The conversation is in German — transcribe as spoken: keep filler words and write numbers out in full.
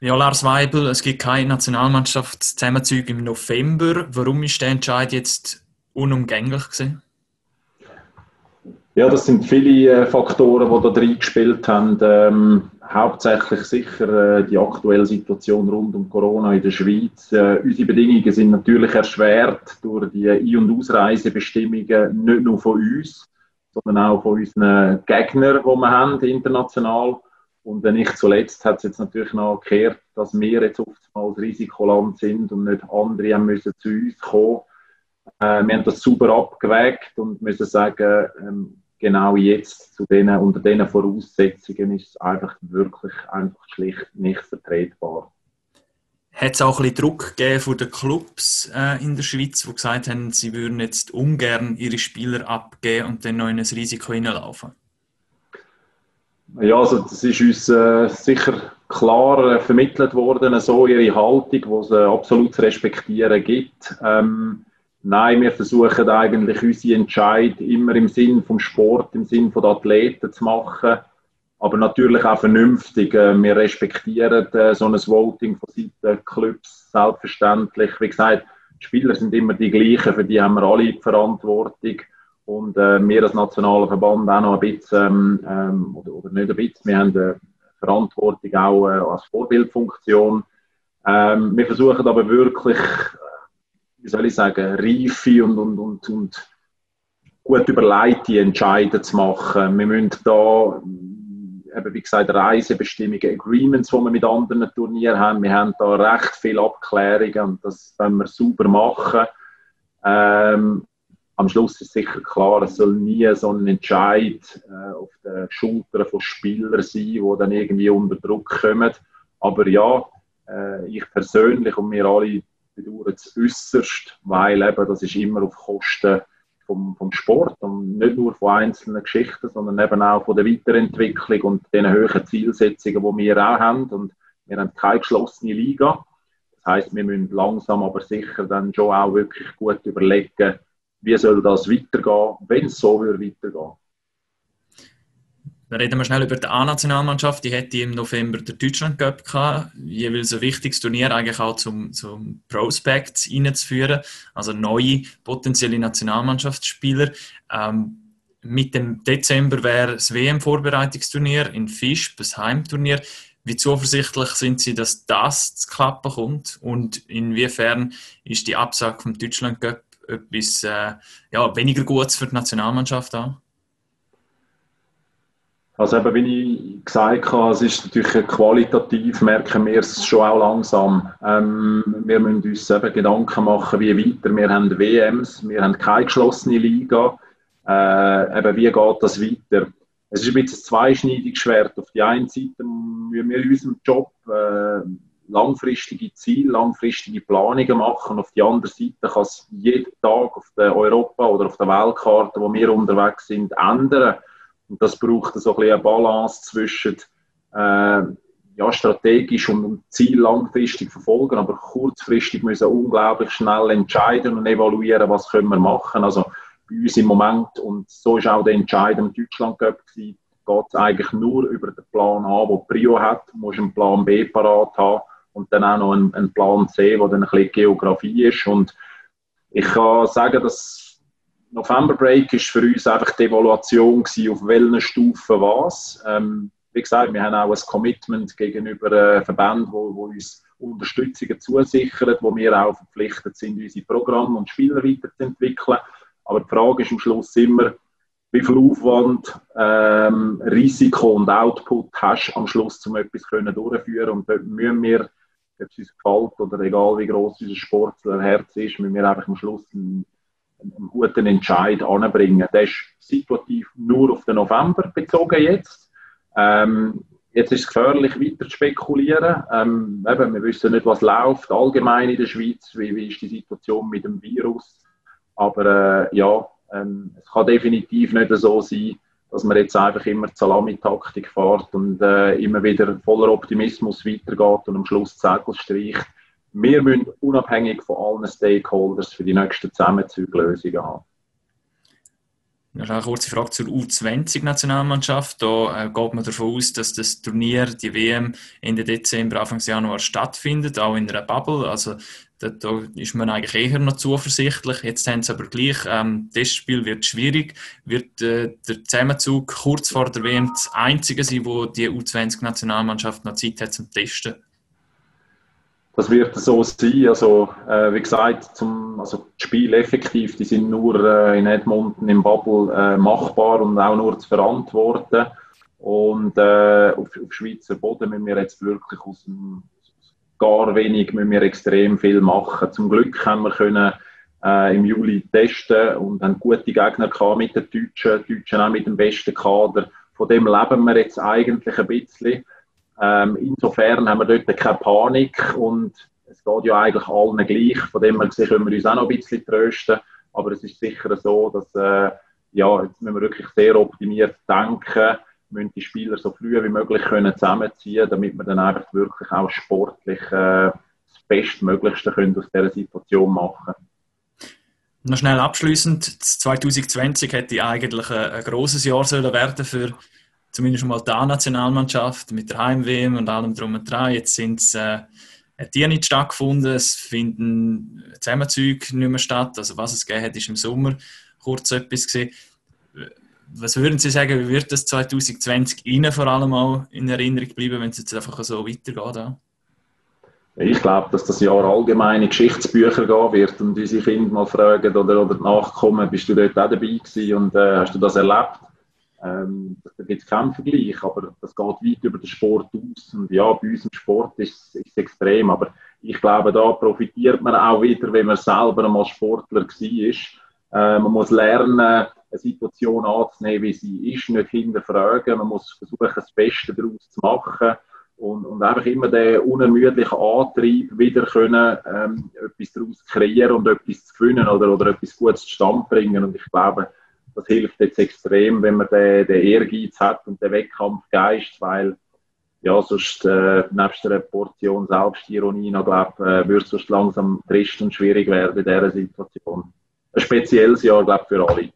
Ja, Lars Weibel, es gibt keine Nationalmannschaftszusammenzug im November. Warum ist der Entscheid jetzt unumgänglich gewesen? Ja, das sind viele Faktoren, die da reingespielt haben. Ähm, hauptsächlich sicher äh, die aktuelle Situation rund um Corona in der Schweiz. Äh, unsere Bedingungen sind natürlich erschwert durch die Ein- und Ausreisebestimmungen, nicht nur von uns, sondern auch von unseren Gegnern, die wir haben, international. Und nicht zuletzt hat es jetzt natürlich noch gekehrt, dass wir jetzt oftmals Risikoland sind und nicht andere haben müssen zu uns kommen. Äh, wir haben das sauber abgewägt und müssen sagen, ähm, genau jetzt, zu denen, unter diesen Voraussetzungen, ist es einfach wirklich einfach schlicht nicht vertretbar. Hat es auch ein bisschen Druck gegeben von den Clubs äh, in der Schweiz, die gesagt haben, sie würden jetzt ungern ihre Spieler abgeben und dann noch in ein Risiko hineinlaufen? Ja, also das ist uns äh, sicher klar äh, vermittelt worden, so ihre Haltung, die es äh, absolut zu respektieren gibt. Ähm, Nein, wir versuchen eigentlich unsere Entscheid immer im Sinn vom Sport, im Sinn von den Athleten zu machen, aber natürlich auch vernünftig. Wir respektieren so ein Voting von Seiten der Clubs selbstverständlich. Wie gesagt, die Spieler sind immer die gleichen, für die haben wir alle die Verantwortung und wir als nationaler Verband auch noch ein bisschen, ähm, oder, oder nicht ein bisschen, wir haben die Verantwortung auch äh, als Vorbildfunktion. Ähm, wir versuchen aber wirklich, wie soll ich sagen, reife und, und, und, und gut überlegte Entscheidungen zu machen. Wir müssen da, eben wie gesagt, Reisebestimmungen, Agreements, die wir mit anderen Turnieren haben. Wir haben da recht viele Abklärungen und das können wir sauber machen. Ähm, am Schluss ist sicher klar, es soll nie so ein Entscheid äh, auf den Schultern von Spielern sein, die dann irgendwie unter Druck kommen. Aber ja, äh, ich persönlich und wir alle bedauern es äußerst, weil eben das ist immer auf Kosten vom, vom Sport und nicht nur von einzelnen Geschichten, sondern eben auch von der Weiterentwicklung und den hohen Zielsetzungen, die wir auch haben. Und wir haben keine geschlossene Liga. Das heisst, wir müssen langsam aber sicher dann schon auch wirklich gut überlegen, wie soll das weitergehen, wenn es so weitergehen würde. Dann reden wir schnell über die A-Nationalmannschaft. Die hätte im November den Deutschlandcup gehabt. Jeweils ein wichtiges Turnier eigentlich auch zum, zum Prospects reinzuführen, also neue potenzielle Nationalmannschaftsspieler. Ähm, mit dem Dezember wäre das W M-Vorbereitungsturnier in Fisch, das Heimturnier. Wie zuversichtlich sind Sie, dass das zu klappen kommt? Und inwiefern ist die Absage vom Deutschlandcup etwas äh, ja, weniger Gutes für die Nationalmannschaft auch? Also eben, wie ich gesagt habe, es ist natürlich qualitativ, merken wir es schon auch langsam. Ähm, wir müssen uns eben Gedanken machen, wie weiter. Wir haben W Ms, wir haben keine geschlossene Liga. Äh, eben, wie geht das weiter? Es ist ein bisschen ein zweischneidiges Schwert. Auf der einen Seite müssen wir in unserem Job äh, langfristige Ziele, langfristige Planungen machen. Auf der anderen Seite kann es jeden Tag auf der Europa- oder auf der Weltkarte, wo wir unterwegs sind, ändern. Und das braucht so ein bisschen eine Balance zwischen äh, ja, strategisch und Ziel langfristig verfolgen, aber kurzfristig müssen wir unglaublich schnell entscheiden und evaluieren, was können wir machen. Also bei uns im Moment, und so ist auch der Entscheid im Deutschlandcup, geht es eigentlich nur über den Plan A, der Prio hat. Du musst einen Plan B parat haben und dann auch noch einen, einen Plan C, der dann ein bisschen Geografie ist. Und ich kann sagen, dass November Break war für uns einfach die Evaluation gewesen, auf welchen Stufen was. Ähm, wie gesagt, wir haben auch ein Commitment gegenüber äh, Verbänden, wo, wo uns Unterstützungen zusichern, wo wir auch verpflichtet sind, unsere Programme und Spieler weiterzuentwickeln. Aber die Frage ist am Schluss immer, wie viel Aufwand, ähm, Risiko und Output hast du am Schluss, um etwas können durchführen. Und dort müssen wir, ob es uns gefällt oder egal wie gross unser Sportlerherz ist, müssen wir einfach am Schluss ein einen guten Entscheid anbringen. Der ist situativ nur auf den November bezogen jetzt. Ähm, jetzt ist es gefährlich, weiter zu spekulieren. Ähm, eben, wir wissen nicht, was läuft allgemein in der Schweiz, wie, wie ist die Situation mit dem Virus. Aber äh, ja, ähm, es kann definitiv nicht so sein, dass man jetzt einfach immer Salami-Taktik fährt und äh, immer wieder voller Optimismus weitergeht und am Schluss Zegel streicht. Wir müssen unabhängig von allen Stakeholders für die nächsten Zusammenzüge Lösungen haben. Eine kurze Frage zur U zwanzig Nationalmannschaft. Da äh, geht man davon aus, dass das Turnier, die W M, Ende Dezember, Anfang Januar stattfindet, auch in einer Bubble. Also da, da ist man eigentlich eher noch zuversichtlich. Jetzt haben sie aber gleich, ähm, das Spiel wird schwierig. Wird äh, der Zusammenzug kurz vor der W M das einzige sein, wo die U zwanzig Nationalmannschaft noch Zeit hat zum Testen? Das wird so sein. Also, äh, wie gesagt, zum, also die Spiele effektiv, die sind nur äh, in Edmonton, im Bubble äh, machbar und auch nur zu verantworten. Und äh, auf, auf Schweizer Boden müssen wir jetzt wirklich aus dem, gar wenig müssen wir extrem viel machen. Zum Glück haben wir können, äh, im Juli testen und haben gute Gegner gehabt mit den Deutschen, die Deutschen auch mit dem besten Kader. Von dem leben wir jetzt eigentlich ein bisschen. Ähm, insofern haben wir dort keine Panik und es geht ja eigentlich allen gleich. Von dem her gesehen können wir uns auch noch ein bisschen trösten. Aber es ist sicher so, dass äh, ja, jetzt müssen wir wirklich sehr optimiert denken, müssen die Spieler so früh wie möglich können zusammenziehen, damit wir dann einfach wirklich auch sportlich äh, das Bestmöglichste können aus dieser Situation machen. Noch schnell abschließend: zwanzig zwanzig hätte eigentlich ein, ein grosses Jahr sollen werden für zumindest mal die A-Nationalmannschaft mit der Heim-W M und allem drum und dran. Jetzt sind es, äh, hat die nicht stattgefunden, es finden Zusammenzüge nicht mehr statt. Also was es gegeben hat, ist im Sommer kurz etwas gewesen. Was würden Sie sagen, wie wird das zwanzig zwanzig Ihnen vor allem auch in Erinnerung bleiben, wenn es jetzt einfach so weitergeht? Auch? Ich glaube, dass das Jahr allgemein in Geschichtsbücher gehen wird und unsere Kinder mal fragen oder, oder nachkommen, bist du dort auch dabei gewesen und äh, hast du das erlebt? Ähm, da gibt es keinen Vergleich, aber das geht weit über den Sport aus. Und ja, bei uns im Sport ist es extrem, aber ich glaube, da profitiert man auch wieder, wenn man selber einmal Sportler war. Äh, man muss lernen, eine Situation anzunehmen, wie sie ist, nicht hinterfragen. Man muss versuchen, das Beste daraus zu machen und, und einfach immer den unermüdlichen Antrieb wieder können, ähm, etwas daraus zu kreieren und etwas zu gewinnen oder, oder etwas Gutes zustande bringen. Und ich glaube, das hilft jetzt extrem, wenn man den, den Ehrgeiz hat und den Wettkampfgeist, weil ja, sonst äh, nebst einer Portion Selbstironie noch, glaube äh, würde es sonst langsam trist und schwierig werden in dieser Situation. Ein spezielles Jahr, glaube ich, für alle.